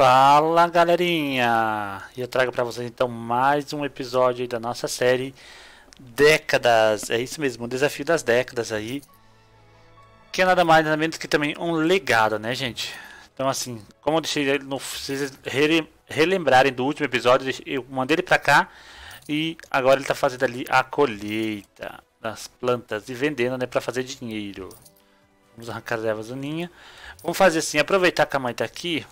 Fala galerinha, e eu trago para vocês então mais um episódio aí da nossa série Décadas, é isso mesmo, o desafio das décadas aí, que é nada mais nada menos que também um legado, né gente? Então assim, como eu deixei, vocês relembrarem do último episódio, eu mandei ele para cá e agora ele está fazendo ali a colheita das plantas e vendendo, né, para fazer dinheiro. Vamos arrancar as ervas daninhas. Vamos fazer assim, aproveitar que a mãe tá aqui.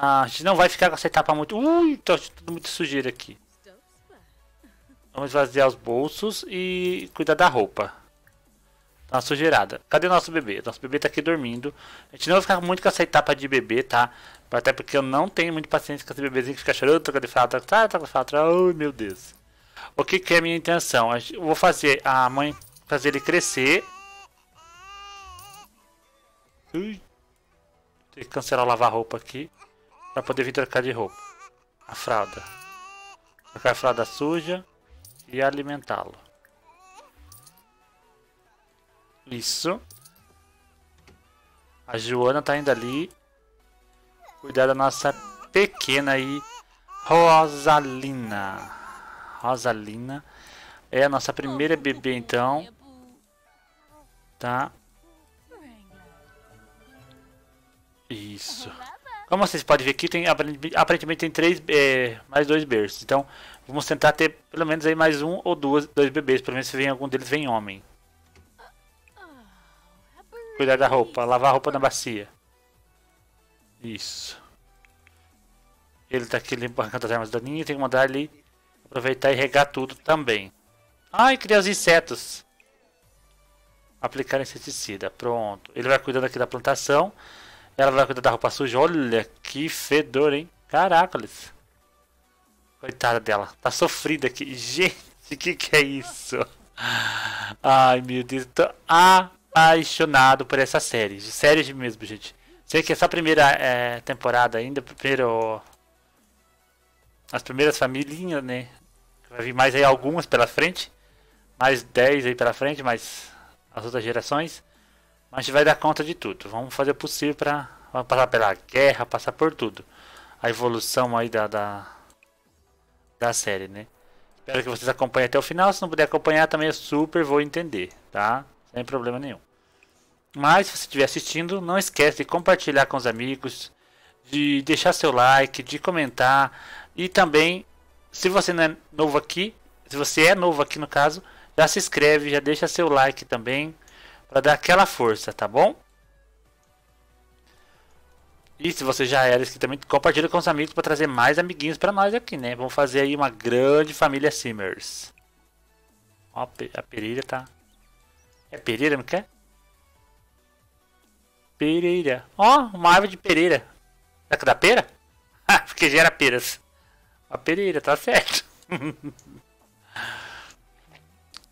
A gente não vai ficar com essa etapa muito... Ui, tá tudo muito sujeira aqui. Vamos esvaziar os bolsos e cuidar da roupa. Tá uma sujeirada. Cadê o nosso bebê? Nosso bebê tá aqui dormindo. A gente não vai ficar muito com essa etapa de bebê, tá? Até porque eu não tenho muita paciência com esse bebezinho que fica chorando, troca de fralda, troca de fralda. Ai, meu Deus. O que que é a minha intenção? Eu vou fazer a mãe fazer ele crescer. Ui. Tem que cancelar o lavar roupa aqui para poder vir trocar de roupa, a fralda, trocar a fralda suja e alimentá-lo. Isso. A Joana tá indo ali cuidar da nossa pequena aí, Rosalina. Rosalina é a nossa primeira bebê então, tá? Isso. Como vocês podem ver aqui, tem, aparentemente tem mais dois berços. Então, vamos tentar ter pelo menos aí mais um ou dois bebês. Pelo menos se vem algum deles, vem homem. Cuidar da roupa, lavar a roupa na bacia. Isso. Ele tá aqui limpando as armas da Ninha. Tem que mandar ele aproveitar e regar tudo também. Ai, criar os insetos. Aplicar inseticida. Pronto. Ele vai cuidando aqui da plantação. Ela vai cuidar da roupa suja. Olha que fedor, hein? Caracoles. Coitada dela. Tá sofrida aqui. Gente, que é isso? Ai, meu Deus. Tô apaixonado por essa série. Série mesmo, gente. Sei que essa primeira temporada ainda, primeiro... As primeiras familhinhas, né? Vai vir mais aí algumas pela frente. Mais 10 aí pela frente, mais as outras gerações. Mas a gente vai dar conta de tudo. Vamos fazer o possível para passar pela guerra, passar por tudo. A evolução aí da série, né? Espero que vocês acompanhem até o final. Se não puder acompanhar, também eu super vou entender, tá? Sem problema nenhum. Mas se você estiver assistindo, não esquece de compartilhar com os amigos, de deixar seu like, de comentar. E também, se você não é novo aqui, se você é novo aqui no caso, já se inscreve, já deixa seu like também, para dar aquela força, tá bom? E se você já era inscrito também, compartilha com os amigos para trazer mais amiguinhos para nós aqui, né? Vamos fazer aí uma grande família Simmers. Ó, a Pereira tá... É Pereira, não quer? Pereira. Ó, uma árvore de Pereira. Será que dá pera? Ah, porque gera peras. A Pereira, tá certo.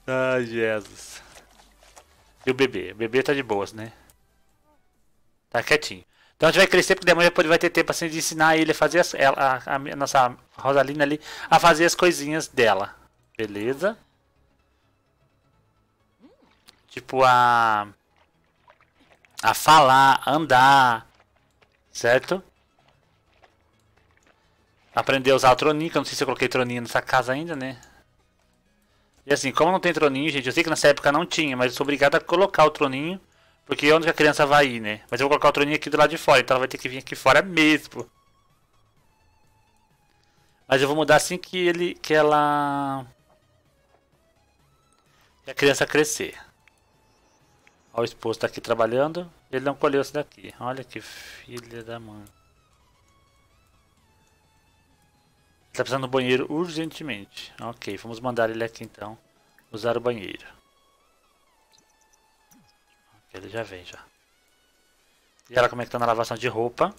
Ai, Jesus. E o bebê tá de boas, né? Tá quietinho. Então a gente vai crescer porque depois vai ter tempo assim de ensinar ele a fazer a nossa Rosalina ali a fazer as coisinhas dela. Beleza? Tipo a falar, andar, certo? Aprender a usar o troninho, que eu não sei se eu coloquei troninho nessa casa ainda, né? E assim, como não tem troninho, gente, eu sei que nessa época não tinha, mas eu sou obrigado a colocar o troninho, porque é onde a criança vai ir, né? Mas eu vou colocar o troninho aqui do lado de fora, então ela vai ter que vir aqui fora mesmo. Mas eu vou mudar assim que a criança crescer. Ó, o esposo tá aqui trabalhando, ele não colheu isso daqui. Olha que filha da mãe. Tá precisando do banheiro urgentemente. Ok, vamos mandar ele aqui então. Usar o banheiro. Okay, ele já vem já. E ela como é que tá na lavação de roupa.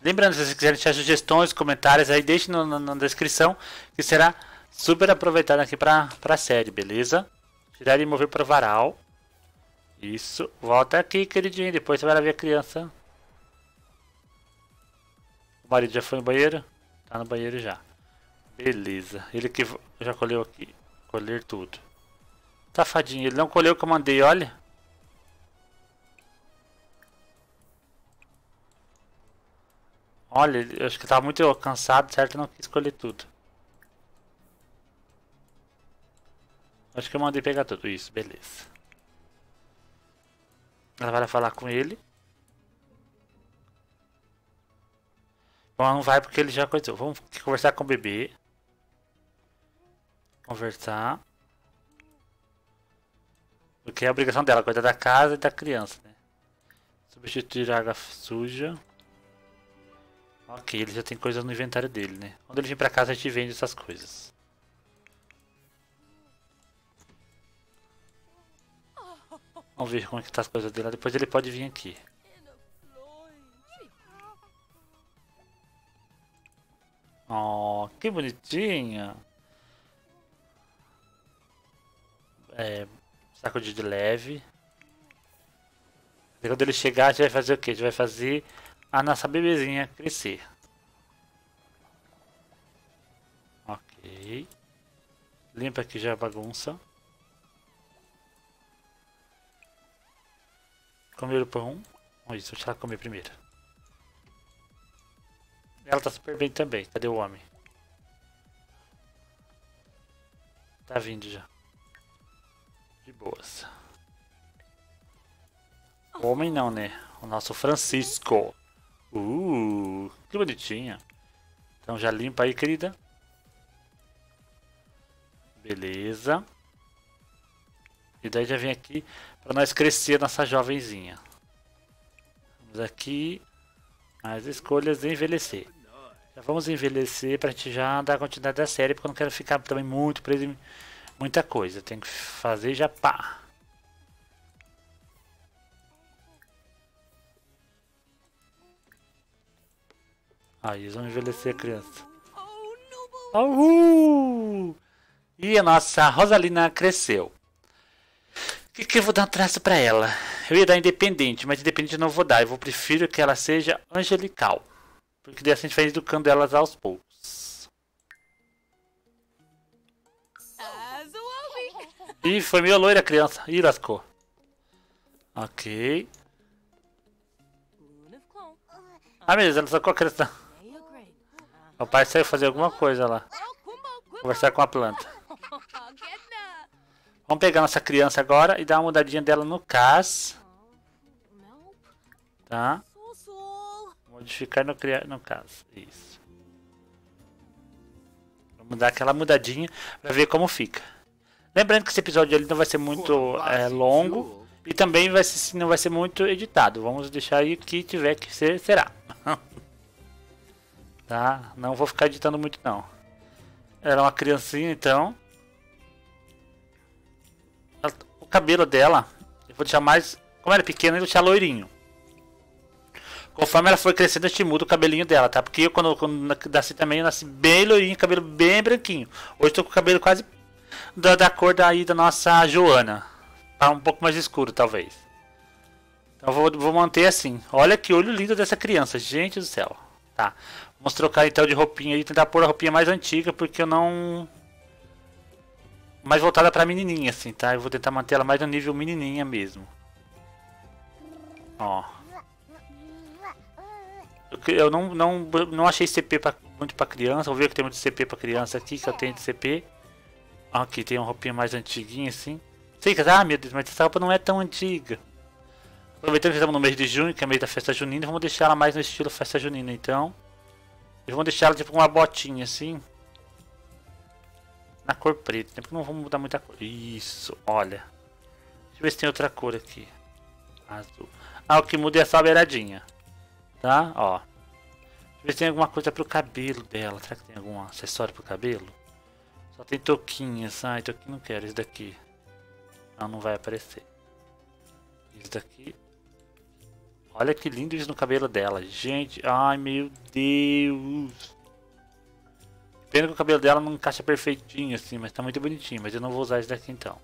Lembrando, se vocês quiserem deixar sugestões, comentários aí, deixe na descrição. Que será super aproveitado aqui pra série, beleza? Tirar e mover para o varal. Isso, volta aqui queridinho, depois você vai lá ver a criança. O marido já foi no banheiro? Tá no banheiro já. Beleza. Ele que já colheu aqui. Colher tudo. Safadinho. Ele não colheu o que eu mandei, olha. Olha, eu acho que tá muito cansado, certo? Eu não quis escolher tudo. Acho que eu mandei pegar tudo isso, beleza. Ela vai falar com ele. Bom, ela não vai porque ele já coisou. Vamos conversar com o bebê. Conversar. Porque é a obrigação dela, cuidar da casa e da criança, né? Substituir a água suja. Ok, ele já tem coisas no inventário dele, né? Quando ele vir pra casa a gente vende essas coisas. Vamos ver como é que tá as coisas dele lá, depois ele pode vir aqui. Oh, que bonitinha! É, sacudir de leve. Quando ele chegar a gente vai fazer o que? A gente vai fazer a nossa bebezinha crescer. Ok. Limpa aqui já a bagunça. Comer o pão. Isso, deixa ela comer primeiro. Ela tá super bem também. Cadê o homem? Tá vindo já. De boas. O homem não, né? O nosso Francisco. Que bonitinha. Então já limpa aí, querida. Beleza. E daí já vem aqui para nós crescer nossa jovenzinha. Vamos aqui. As escolhas de envelhecer. Já vamos envelhecer para a gente já dar continuidade da série. Porque eu não quero ficar também muito preso em muita coisa. Tem que fazer já pá. Aí eles vão envelhecer a criança. Uhul! E a nossa Rosalina cresceu. O que eu vou dar um traço pra ela? Eu ia dar independente, mas independente eu não vou dar. Eu prefiro que ela seja angelical. Porque daí a gente vai educando elas aos poucos. Ih, foi meio loira a criança. Ih, lascou. Ok. Ah, beleza, ela sacou a criança. O pai saiu fazer alguma coisa lá. Conversar com a planta. Vamos pegar nossa criança agora e dar uma mudadinha dela no CAS. Tá? Modificar no CAS. Isso. Vamos dar aquela mudadinha pra ver como fica. Lembrando que esse episódio ali não vai ser muito longo. E também vai ser, não vai ser muito editado. Vamos deixar aí o que tiver que ser, será. Tá? Não vou ficar editando muito não. Ela é uma criancinha então. O cabelo dela, eu vou deixar mais. Como era pequena, eu vou deixar loirinho. Conforme ela for crescendo, a gente muda o cabelinho dela, tá? Porque eu, quando nasci também, eu nasci bem loirinho, cabelo bem branquinho. Hoje tô com o cabelo quase da cor daí da nossa Joana. Tá um pouco mais escuro, talvez. Então eu vou manter assim. Olha que olho lindo dessa criança, gente do céu. Tá? Vamos trocar então de roupinha e tentar pôr a roupinha mais antiga, porque eu não. Mais voltada pra menininha, assim, tá? Eu vou tentar manter ela mais no nível menininha mesmo. Ó. Eu não achei CP muito pra criança. Vou ver o que tem muito CP pra criança aqui, que eu tenho de CP. Aqui tem uma roupinha mais antiguinha, assim. Sei que, ah, meu Deus, mas essa roupa não é tão antiga. Aproveitando que estamos no mês de junho, que é mês da festa junina, vamos deixar ela mais no estilo festa junina, então. E vamos deixar ela tipo com uma botinha, assim. Na cor preta, né? Porque não vamos mudar muita cor. Isso, olha. Deixa eu ver se tem outra cor aqui. Azul. Ah, o que muda é só a beiradinha. Tá? Ó. Deixa eu ver se tem alguma coisa pro cabelo dela. Será que tem algum acessório pro cabelo? Só tem toquinhas. Ai, toquinho não quero. Isso daqui. Não, não vai aparecer. Isso daqui. Olha que lindo isso no cabelo dela. Gente, ai meu Deus. Pena que o cabelo dela não encaixa perfeitinho assim, mas tá muito bonitinho, mas eu não vou usar isso daqui então.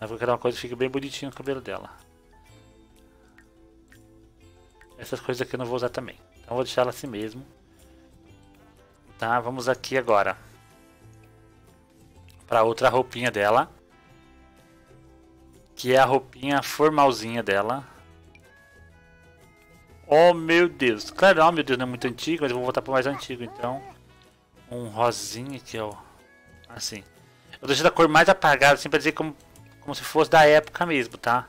Eu vou criar uma coisa que fica bem bonitinha no cabelo dela. Essas coisas aqui eu não vou usar também. Então eu vou deixar ela assim mesmo. Tá, vamos aqui agora. Pra outra roupinha dela. Que é a roupinha formalzinha dela. Oh meu Deus, claro, oh meu Deus, não é muito antigo, mas eu vou voltar para mais antigo então. Um rosinha aqui, ó, assim. Eu deixo da cor mais apagada, assim, para dizer como se fosse da época mesmo, tá?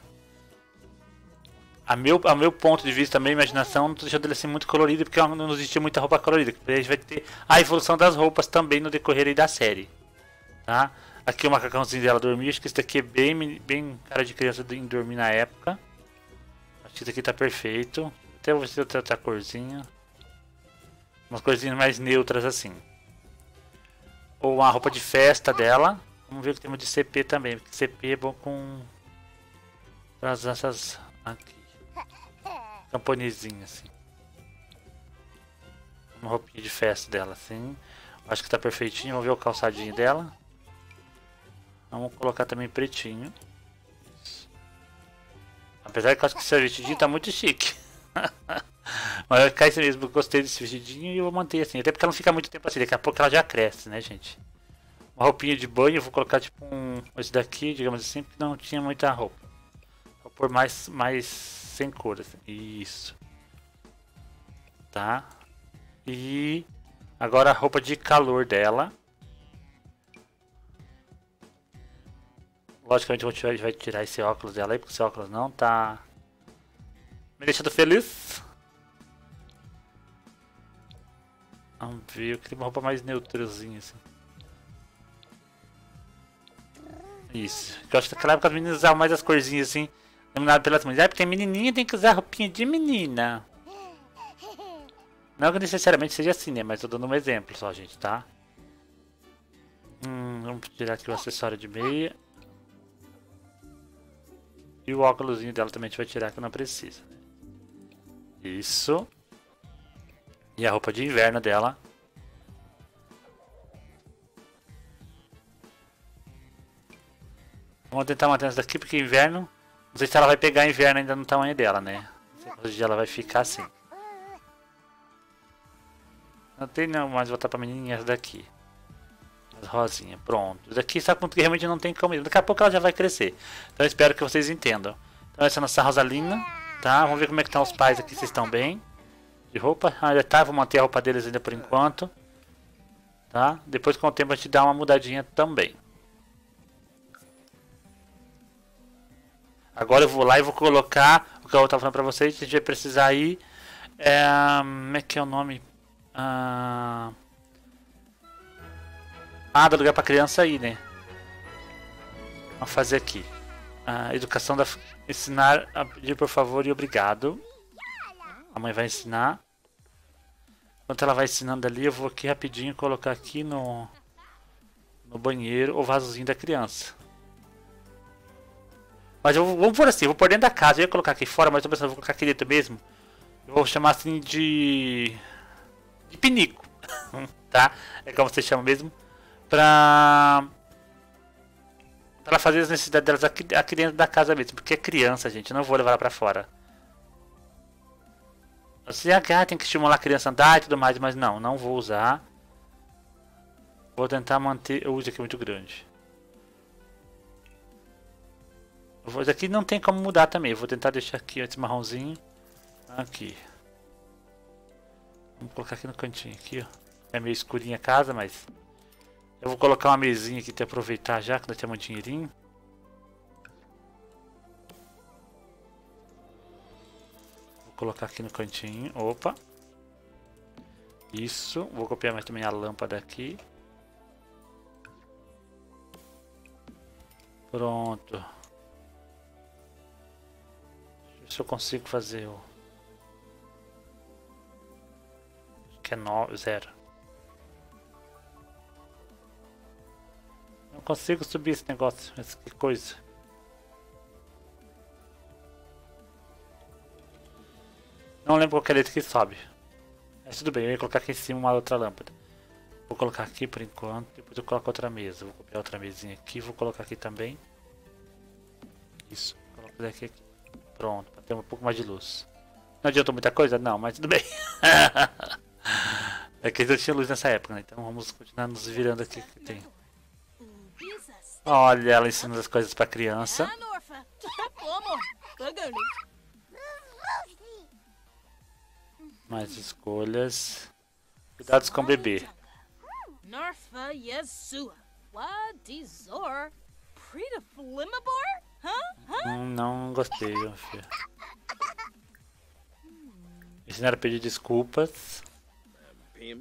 A meu ponto de vista, a minha imaginação, não tô deixando ele assim muito colorido, porque não existia muita roupa colorida. A gente vai ter a evolução das roupas também no decorrer aí da série, tá? Aqui o macacãozinho dela dormir, acho que esse daqui é bem cara de criança em dormir na época. Acho que esse daqui tá perfeito. Até vou ver outra corzinha. Umas corzinhas mais neutras assim. Ou a roupa de festa dela. Vamos ver o que temos de CP também, porque CP é bom com... Traz essas aqui. Camponesinha assim. Uma roupinha de festa dela assim. Acho que tá perfeitinho, vamos ver o calçadinho dela. Vamos colocar também pretinho. Apesar que eu acho que esse vestidinho tá muito chique. Mas vai ficar isso mesmo, gostei desse vestidinho e eu vou manter assim. Até porque ela não fica muito tempo assim, daqui a pouco ela já cresce, né gente. Uma roupinha de banho, eu vou colocar tipo esse daqui, digamos assim, porque não tinha muita roupa. Vou pôr mais sem cor, assim. Isso. Tá. E agora a roupa de calor dela. Logicamente a gente vai tirar esse óculos dela aí, porque esse óculos não tá me deixando feliz. Vamos ver, eu queria uma roupa mais neutrazinha assim. Isso, eu acho que naquela época as meninas usavam mais as corzinhas assim, dominadas pelas mulheres. Ah, porque tem menininha, tem que usar roupinha de menina. Não que necessariamente seja assim, né, mas eu tô dando um exemplo só, gente, tá? Vamos tirar aqui o acessório de meia. E o óculosinho dela também a gente vai tirar, que não precisa. Isso. E a roupa de inverno dela. Vamos tentar manter essa daqui, porque inverno... Não sei se ela vai pegar inverno ainda no tamanho dela, né? Não sei quantos dias ela vai ficar assim. Não tem não, mas vou botar pra menininha essa daqui. Rosinha, pronto. Daqui está com que realmente não tem como. Daqui a pouco ela já vai crescer. Então eu espero que vocês entendam. Então essa é a nossa Rosalina, tá? Vamos ver como é que estão os pais aqui, se estão bem. De roupa, ah, já tá, vou manter a roupa deles ainda por enquanto, tá? Depois com o tempo a gente dá uma mudadinha também. Agora eu vou lá e vou colocar o que eu tava falando pra vocês. A gente vai precisar aí como é que é o nome? Ah, dá lugar pra criança aí, né? Vamos fazer aqui. Educação da... Ensinar a pedir por favor e obrigado. A mãe vai ensinar. Enquanto ela vai ensinando ali, eu vou aqui rapidinho colocar aqui no banheiro o vasozinho da criança. Mas eu vou por assim, vou por dentro da casa. Eu ia colocar aqui fora, mas eu tô pensando, vou colocar aqui dentro mesmo. Eu vou chamar assim de pinico. Tá? É como você chama mesmo. Pra fazer as necessidades delas aqui dentro da casa mesmo. Porque é criança, gente. Eu não vou levar ela pra fora. Eu sei que tem que estimular a criança a andar e tudo mais. Mas não vou usar. Vou tentar manter... Eu uso aqui muito grande. Isso aqui não tem como mudar também. Eu vou tentar deixar aqui esse marronzinho. Aqui. Vamos colocar aqui no cantinho. Aqui, ó. É meio escurinha a casa, mas... Eu vou colocar uma mesinha aqui até aproveitar já, que nós temos um dinheirinho. Vou colocar aqui no cantinho. Opa. Isso. Vou copiar mais também a lâmpada aqui. Pronto. Deixa eu ver se eu consigo fazer o... Acho que é 9, 0. Não consigo subir esse negócio, mas que coisa. Não lembro qual que é a letra que sobe. Mas tudo bem, eu ia colocar aqui em cima uma outra lâmpada. Vou colocar aqui por enquanto, depois eu coloco outra mesa. Vou copiar outra mesinha aqui, vou colocar aqui também. Isso, coloco daqui aqui. Pronto, para ter um pouco mais de luz. Não adiantou muita coisa? Não, mas tudo bem. É que eu tinha luz nessa época, né? Então vamos continuar nos virando aqui que tem. Olha, ela ensinando as coisas pra criança. Mais escolhas. Cuidados com o bebê. Norfa Yesua. Wadizor. Prita Flimabor? Não gostei, meu filho. Ensinaram a pedir desculpas.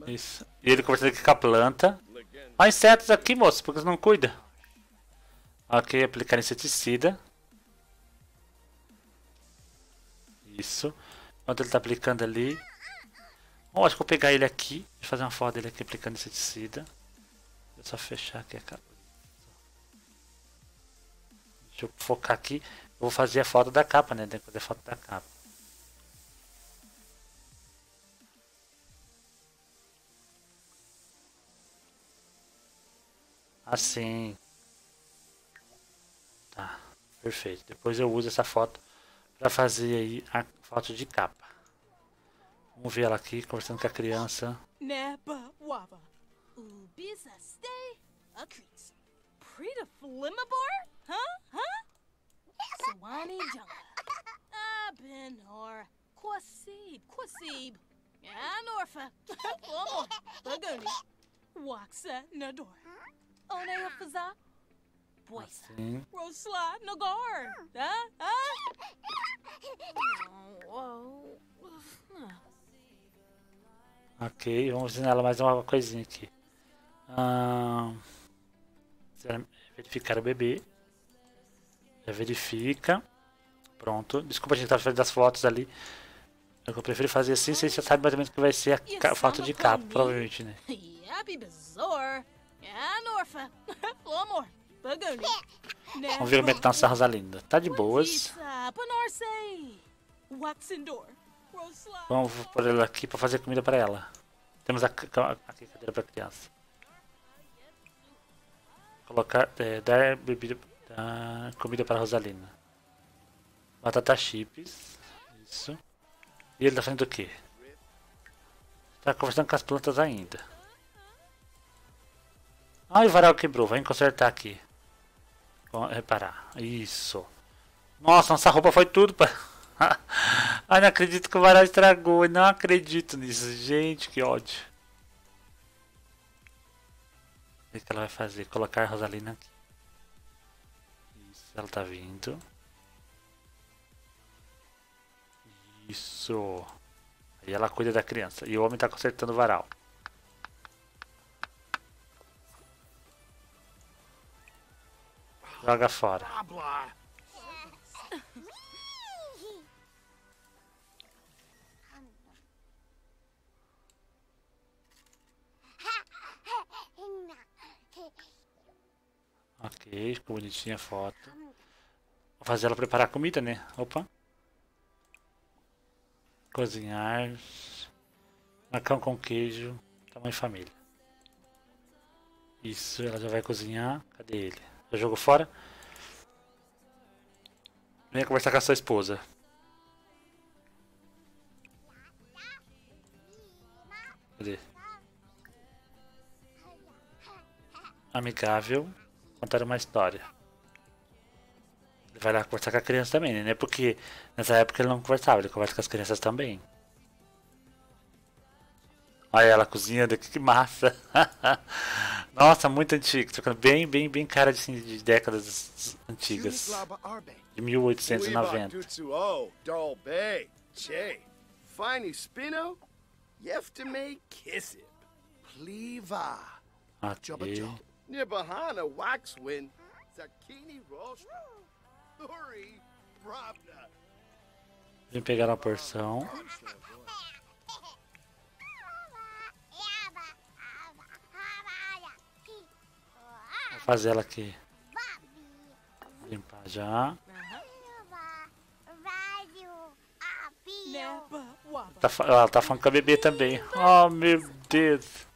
Isso. E ele conversando aqui com a planta. Há insetos aqui, moço, porque você não cuida. Ok, aplicar inseticida. Isso. Enquanto ele tá aplicando ali. Oh, acho que vou pegar ele aqui. Deixa eu fazer uma foto dele aqui aplicando inseticida. Deixa eu só fechar aqui a capa. Deixa eu focar aqui. Eu vou fazer a foto da capa, né? Tem que fazer a foto da capa. Assim. Tá, perfeito. Depois eu uso essa foto pra fazer aí a foto de capa. Vamos ver ela aqui, conversando com a criança. Neba Waba. Ubisa stay a crease. Prita Flimabor? Sawani Jungle. Abenor. Quasib. Quasib. Anorfa. Omo. Bagoni. Waxa Nador. Oneofaza. Boisa. Rosla Nogor. Ok, vamos ensinar ela mais uma coisinha aqui. Verificar o bebê. Já verifica. Pronto. Desculpa, a gente estava fazendo as fotos ali. Eu prefiro fazer assim, vocês já sabem mais ou menos o que vai ser a foto de capa, provavelmente, né? Vamos ver como é que tá nossa Rosalinda. Tá de boas. Vamos pôr ela aqui para fazer comida para ela. Temos aqui a cadeira para criança. Colocar, dar bebida, dar comida para Rosalina. Batata chips. Isso. E ele tá fazendo o quê? Tá conversando com as plantas ainda. Ah, o varal quebrou. Vem consertar aqui. Vamos reparar. Isso. Nossa, nossa roupa foi tudo para... Ai, não acredito que o varal estragou. Não acredito nisso. Gente, que ódio. O que ela vai fazer? Colocar a Rosalina aqui. Isso, ela tá vindo. Isso. Aí ela cuida da criança. E o homem tá consertando o varal. Joga fora. Ok, ficou bonitinha a foto. Vou fazer ela preparar a comida, né? Opa. Cozinhar. Macão com queijo. Tamanho família. Isso, ela já vai cozinhar. Cadê ele? Já jogou fora? Venha conversar com a sua esposa. Cadê? Amigável. Contar uma história. Ele vai lá conversar com a criança também, né? Porque nessa época ele não conversava, ele conversa com as crianças também. Olha ela cozinhando aqui, que massa! Nossa, muito antigo. Tô ficando bem cara de décadas antigas. De 1890. Aqui. Nibahana Waxwin Zakini Roast Luri Brabna. Vem pegar uma porção. Vou fazer ela aqui. Limpar já. Ela tá falando com a bebê também. Oh, meu Deus.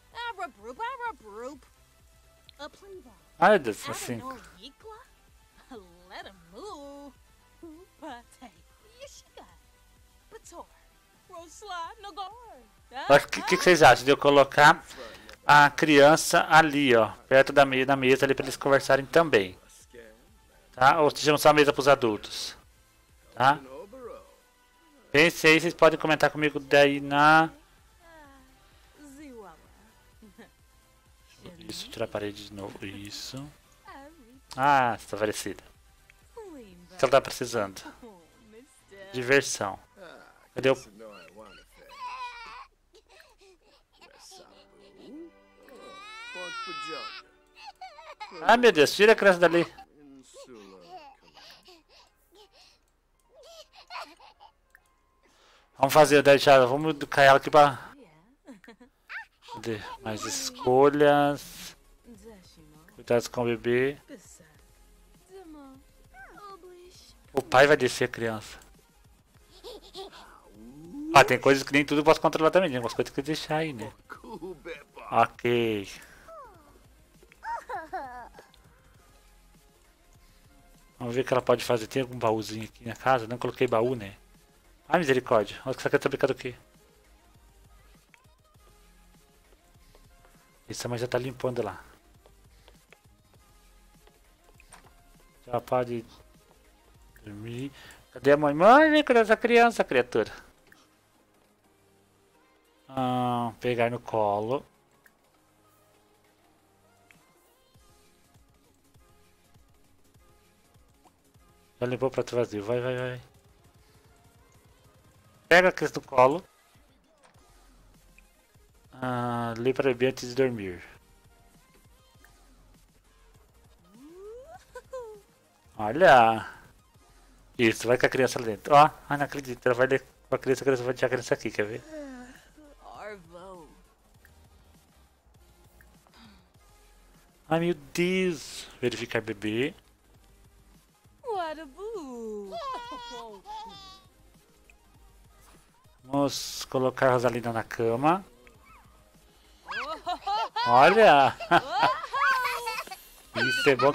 Ai, Deus, assim. O que vocês acham de eu colocar a criança ali, ó, perto da mesa ali para eles conversarem também, tá? Ou sejam só a mesa para os adultos, tá? Pensei, vocês podem comentar comigo daí na... Isso, tirar a parede de novo, isso. Ah, está parecida. O que ela tá precisando? Diversão. Cadê o... Ah, meu Deus, tira a criança dali. Vamos fazer, deixar, vamos educar ela aqui pra... Cadê? Mais escolhas. Cuidados com o bebê. O pai vai descer a criança. Ah, tem coisas que nem tudo eu posso controlar também, tem algumas coisas que eu deixar aí, né? Ok. Vamos ver o que ela pode fazer. Tem algum baúzinho aqui na casa? Não coloquei baú, né? Ai, misericórdia. Olha que essa aqui tá brincando o quê? Essa mãe já tá limpando lá. Já pode dormir. Cadê a mãe? Mãe, vem cuidar dessa criança, criatura. Ah, pegar no colo. Já limpou o prato vazio. Vai, vai, vai. Pega a criança no colo. Ah, lê para beber antes de dormir. Olha! Isso, vai com a criança lá dentro. Ó, ah, não acredito. Ela vai ler com a criança vai deixar a criança aqui, quer ver? Ai meu Deus! Verificar bebê. Vamos colocar a Rosalina na cama. Olha! Isso é bom.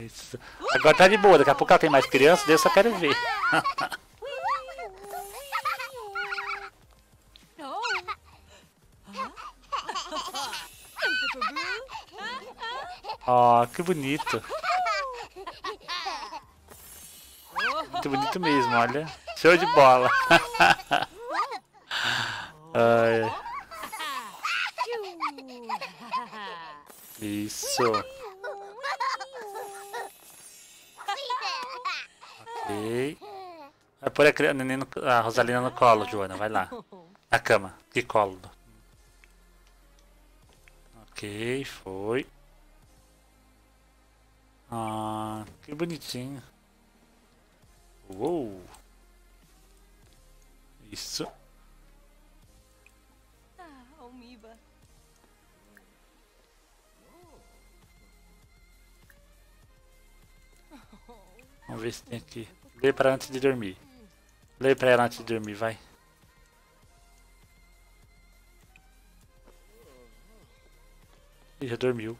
Isso. Agora tá de boa, daqui a pouco ela tem mais crianças, eu só quero ver. Ó, oh, que bonito. Muito bonito mesmo, olha. Show de bola. Ai. Isso. Ok. Vai pôr a Rosalina no colo, Joana. Vai lá. Na cama. Que colo. Ok, foi. Ah, que bonitinho. Uou. Isso. Vamos ver se tem aqui. Lê pra antes de dormir. Lê pra ela antes de dormir, vai. Ih, já dormiu.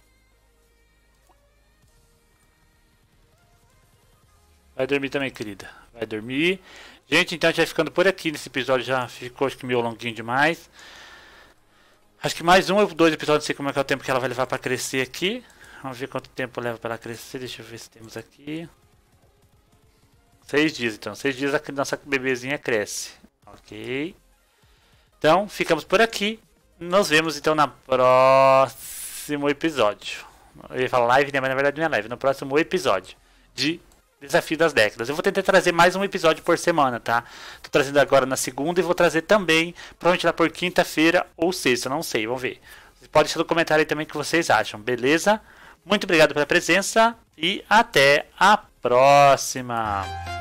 Vai dormir também, querida. Vai dormir. Gente, então já ficando por aqui nesse episódio. Já ficou, acho que meio longuinho demais. Acho que mais um ou dois episódios. Não sei como é que é o tempo que ela vai levar pra crescer aqui. Vamos ver quanto tempo leva pra ela crescer. Deixa eu ver se temos aqui. 6 dias, então. 6 dias a nossa bebezinha cresce. Ok. Então, ficamos por aqui. Nos vemos, então, no próximo episódio. Eu ia falar live, né? Mas, na verdade, não é live. No próximo episódio de Desafio das Décadas. Eu vou tentar trazer mais um episódio por semana, tá? Tô trazendo agora na segunda e vou trazer também, provavelmente lá por quinta-feira ou sexta. Não sei, vamos ver. Vocês podem deixar no comentário aí também o que vocês acham, beleza? Muito obrigado pela presença e até a próxima!